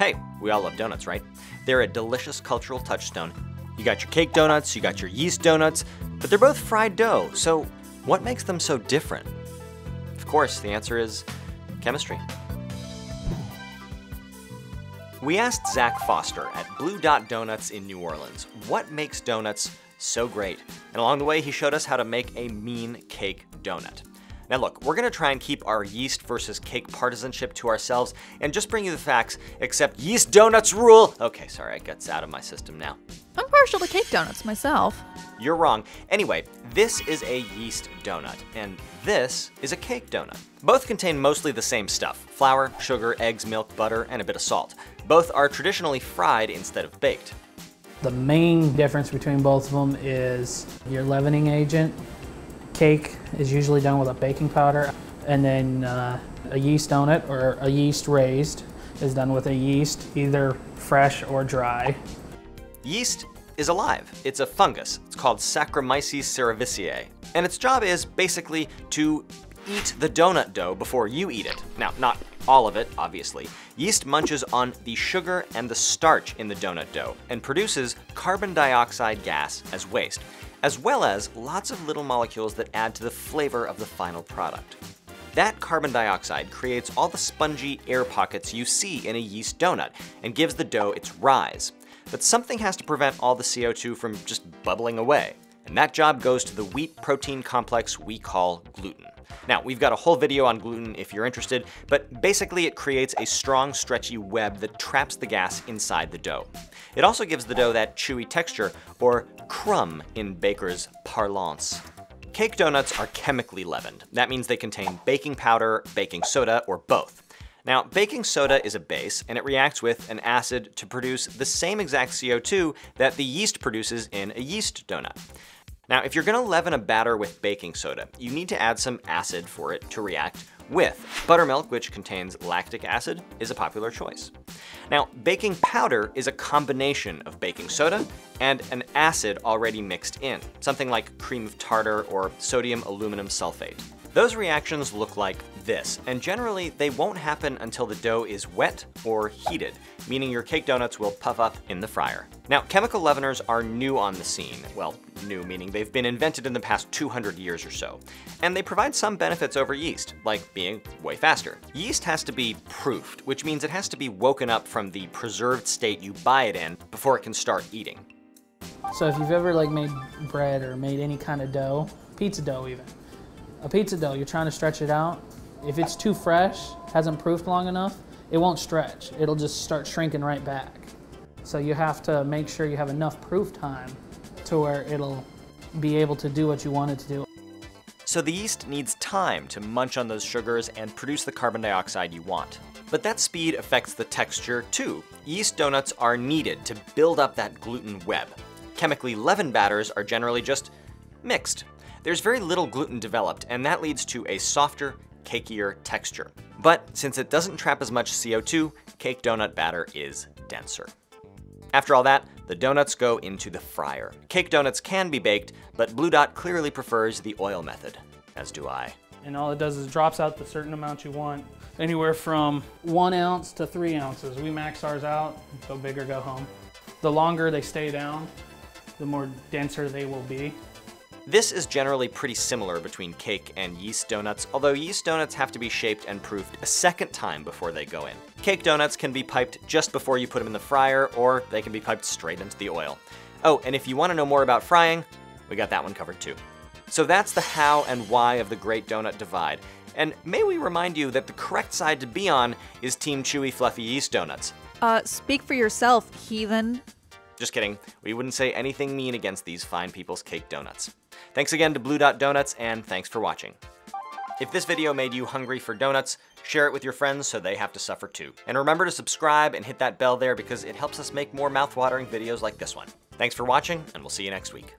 Hey, we all love donuts, right? They're a delicious cultural touchstone. You got your cake donuts, you got your yeast donuts, but they're both fried dough, so what makes them so different? Of course, the answer is chemistry. We asked Zach Foster at Blue Dot Donuts in New Orleans what makes donuts so great, and along the way he showed us how to make a mean cake donut. Now look, we're gonna try and keep our yeast versus cake partisanship to ourselves and just bring you the facts, except yeast donuts rule. Okay, sorry, it gets out of my system now. I'm partial to cake donuts myself. You're wrong. Anyway, this is a yeast donut and this is a cake donut. Both contain mostly the same stuff: flour, sugar, eggs, milk, butter, and a bit of salt. Both are traditionally fried instead of baked. The main difference between both of them is your leavening agent. Cake is usually done with a baking powder, and then a yeast donut or a yeast raised is done with a yeast, either fresh or dry. Yeast is alive. It's a fungus. It's called Saccharomyces cerevisiae, and its job is basically to eat the donut dough before you eat it. Now, not all of it, obviously. Yeast munches on the sugar and the starch in the donut dough and produces carbon dioxide gas as waste, as well as lots of little molecules that add to the flavor of the final product. That carbon dioxide creates all the spongy air pockets you see in a yeast donut and gives the dough its rise. But something has to prevent all the CO2 from just bubbling away, and that job goes to the wheat protein complex we call gluten. Now, we've got a whole video on gluten if you're interested, but basically it creates a strong, stretchy web that traps the gas inside the dough. It also gives the dough that chewy texture, or crumb in baker's parlance. Cake donuts are chemically leavened. That means they contain baking powder, baking soda, or both. Now, baking soda is a base, and it reacts with an acid to produce the same exact CO2 that the yeast produces in a yeast donut. Now, if you're gonna leaven a batter with baking soda, you need to add some acid for it to react with. Buttermilk, which contains lactic acid, is a popular choice. Now, baking powder is a combination of baking soda and an acid already mixed in, something like cream of tartar or sodium aluminum sulfate. Those reactions look like this, and generally they won't happen until the dough is wet or heated, meaning your cake donuts will puff up in the fryer. Now, chemical leaveners are new on the scene. Well, new meaning they've been invented in the past 200 years or so. And they provide some benefits over yeast, like being way faster. Yeast has to be proofed, which means it has to be woken up from the preserved state you buy it in before it can start eating. So if you've ever like made bread or made any kind of dough, pizza dough even, a pizza dough, you're trying to stretch it out. If it's too fresh, hasn't proofed long enough, it won't stretch. It'll just start shrinking right back. So you have to make sure you have enough proof time to where it'll be able to do what you want it to do. So the yeast needs time to munch on those sugars and produce the carbon dioxide you want. But that speed affects the texture too. Yeast donuts are needed to build up that gluten web. Chemically leavened batters are generally just mixed. There's very little gluten developed, and that leads to a softer, cakier texture. But since it doesn't trap as much CO2, cake donut batter is denser. After all that, the donuts go into the fryer. Cake donuts can be baked, but Blue Dot clearly prefers the oil method, as do I. And all it does is drops out the certain amount you want, anywhere from 1 ounce to 3 ounces. We max ours out, go big or go home. The longer they stay down, the more denser they will be. This is generally pretty similar between cake and yeast donuts, although yeast donuts have to be shaped and proofed a second time before they go in. Cake donuts can be piped just before you put them in the fryer, or they can be piped straight into the oil. Oh, and if you want to know more about frying, we got that one covered too. So that's the how and why of the great donut divide. And may we remind you that the correct side to be on is Team Chewy Fluffy Yeast Donuts. Speak for yourself, heathen. Just kidding. We wouldn't say anything mean against these fine people's cake donuts. Thanks again to Blue Dot Donuts, and thanks for watching. If this video made you hungry for donuts, share it with your friends so they have to suffer too. And remember to subscribe and hit that bell there because it helps us make more mouth-watering videos like this one. Thanks for watching, and we'll see you next week.